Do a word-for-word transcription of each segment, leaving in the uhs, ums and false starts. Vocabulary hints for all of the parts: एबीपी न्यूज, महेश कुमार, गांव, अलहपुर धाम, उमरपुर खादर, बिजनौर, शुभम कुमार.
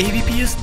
एबीपी न्यूज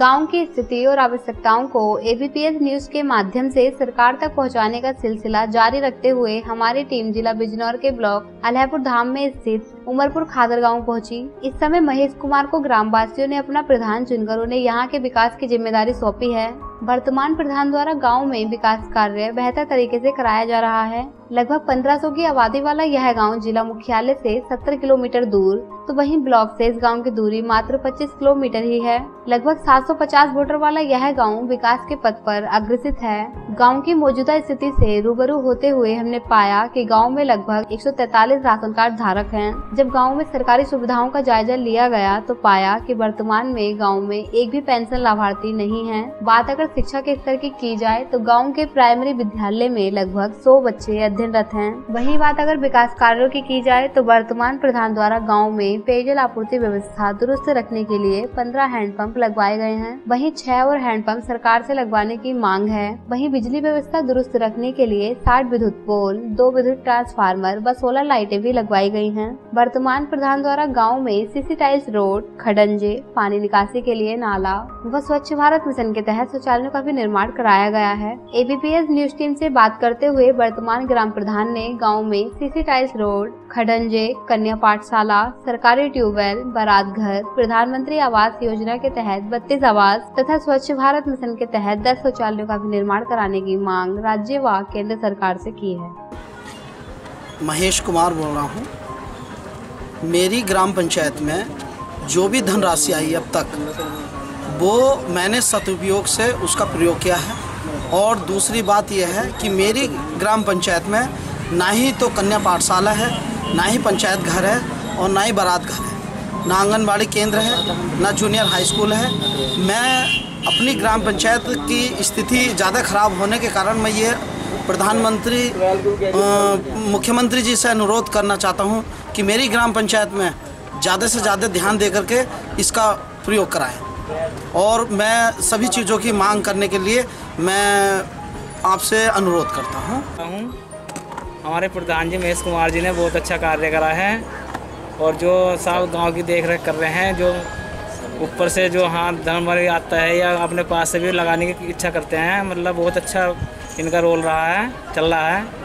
गांव की स्थिति और आवश्यकताओं को एबीपी न्यूज के माध्यम से सरकार तक पहुंचाने का सिलसिला जारी रखते हुए हमारी टीम जिला बिजनौर के ब्लॉक अलहपुर धाम में स्थित उमरपुर खादर गांव पहुंची। इस समय महेश कुमार को ग्रामवासियों ने अपना प्रधान चुनकर उन्हें यहाँ के विकास की जिम्मेदारी सौंपी है। वर्तमान प्रधान द्वारा गांव में विकास कार्य बेहतर तरीके से कराया जा रहा है। लगभग पंद्रह सौ की आबादी वाला यह गांव जिला मुख्यालय से सत्तर किलोमीटर दूर, तो वहीं ब्लॉक से इस गांव की दूरी मात्र पच्चीस किलोमीटर ही है। लगभग सात सौ पचास वोटर वाला यह गांव विकास के पथ पर अग्रसित है। गांव की मौजूदा स्थिति से रूबरू होते हुए हमने पाया कि गांव में लगभग एक सौ तैंतालीस राशन कार्ड धारक हैं। जब गांव में सरकारी सुविधाओं का जायजा लिया गया तो पाया कि वर्तमान में गाँव में एक भी पेंशन लाभार्थी नहीं है। बात अगर शिक्षा के स्तर की की जाए तो गांव के प्राइमरी विद्यालय में लगभग सौ बच्चे अध्ययनरत हैं। वही बात अगर विकास कार्यों की की जाए तो वर्तमान प्रधान द्वारा गांव में पेयजल आपूर्ति व्यवस्था दुरुस्त रखने के लिए पंद्रह हैंडपंप लगवाए गए हैं। वहीं छह और हैंडपंप सरकार से लगवाने की मांग है। वहीं बिजली व्यवस्था दुरुस्त रखने के लिए साठ विद्युत पोल, दो विद्युत ट्रांसफार्मर व सोलर लाइटें भी लगवाई गयी है। वर्तमान प्रधान द्वारा गाँव में सीसी टाइल्स रोड, खडंजे, पानी निकासी के लिए नाला व स्वच्छ भारत मिशन के तहत शौचालय का भी निर्माण कराया गया है। एबीपी न्यूज टीम से बात करते हुए वर्तमान ग्राम प्रधान ने गांव में सीसी टाइल्स रोड, खडंजे, कन्या पाठशाला, सरकारी ट्यूबवेल, बारात घर, प्रधानमंत्री आवास योजना के तहत बत्तीस आवास तथा स्वच्छ भारत मिशन के तहत दस शौचालयों का भी निर्माण कराने की मांग राज्य व केंद्र सरकार से की है। महेश कुमार बोल रहा हूँ। मेरी ग्राम पंचायत में जो भी धनराशि आई अब तक वो मैंने सदुपयोग से उसका प्रयोग किया है। और दूसरी बात यह है कि मेरी ग्राम पंचायत में ना ही तो कन्या पाठशाला है, ना ही पंचायत घर है और ना ही बारात घर है, ना आंगनबाड़ी केंद्र है, ना जूनियर हाई स्कूल है। मैं अपनी ग्राम पंचायत की स्थिति ज़्यादा ख़राब होने के कारण मैं ये प्रधानमंत्री मुख्यमंत्री जी से अनुरोध करना चाहता हूँ कि मेरी ग्राम पंचायत में ज़्यादा से ज़्यादा ध्यान दे करके इसका प्रयोग कराएँ। और मैं सभी चीज़ों की मांग करने के लिए मैं आपसे अनुरोध करता हूँ। हमारे प्रधान जी महेश कुमार जी ने बहुत अच्छा कार्य करा है और जो सब गांव की देखरेख कर रहे हैं, जो ऊपर से जो हाथ धन भर आता है या अपने पास से भी लगाने की इच्छा करते हैं, मतलब बहुत अच्छा इनका रोल रहा है, चल रहा है।